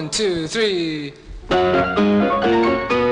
1, 2, 3.